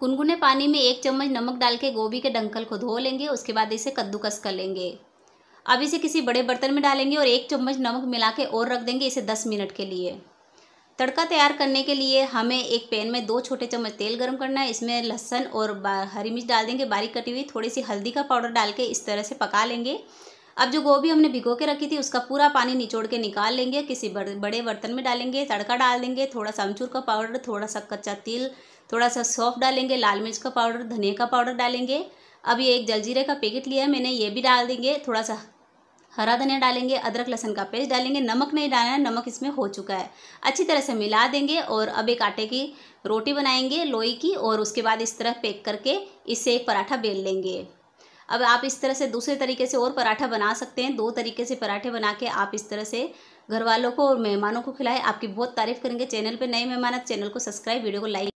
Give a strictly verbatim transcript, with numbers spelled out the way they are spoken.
गुनगुने पानी में एक चम्मच नमक डाल के गोभी के डंकल को धो लेंगे। उसके बाद इसे कद्दूकस कर लेंगे। अब इसे किसी बड़े बर्तन में डालेंगे और एक चम्मच नमक मिला के और रख देंगे इसे दस मिनट के लिए। तड़का तैयार करने के लिए हमें एक पैन में दो छोटे चम्मच तेल गर्म करना है। इसमें लहसुन और हरी मिर्च डाल देंगे बारीक कटी हुई, थोड़ी सी हल्दी का पाउडर डाल के इस तरह से पका लेंगे। अब जो गोभी हमने भिगो के रखी थी उसका पूरा पानी निचोड़ के निकाल लेंगे। किसी बड़े बर्तन में डालेंगे, तड़का डाल देंगे, थोड़ा सा अमचूर का पाउडर, थोड़ा सा कच्चा तिल, थोड़ा सा सौंफ डालेंगे, लाल मिर्च का पाउडर, धनिया का पाउडर डालेंगे। अब ये एक जलजीरे का पैकेट लिया है मैंने, ये भी डाल देंगे, थोड़ा सा हरा धनिया डालेंगे, अदरक लहसुन का पेस्ट डालेंगे। नमक नहीं डालना है, नमक इसमें हो चुका है। अच्छी तरह से मिला देंगे और अब एक आटे की रोटी बनाएंगे लोई की, और उसके बाद इस तरह पैक करके इससे एक पराठा बेल लेंगे। अब आप इस तरह से दूसरे तरीके से और पराठा बना सकते हैं। दो तरीके से पराठे बना के आप इस तरह से घर वालों को और मेहमानों को खिलाएं। आपकी बहुत तारीफ करेंगे। चैनल पर नए मेहमान, चैनल को सब्सक्राइब, वीडियो को लाइक।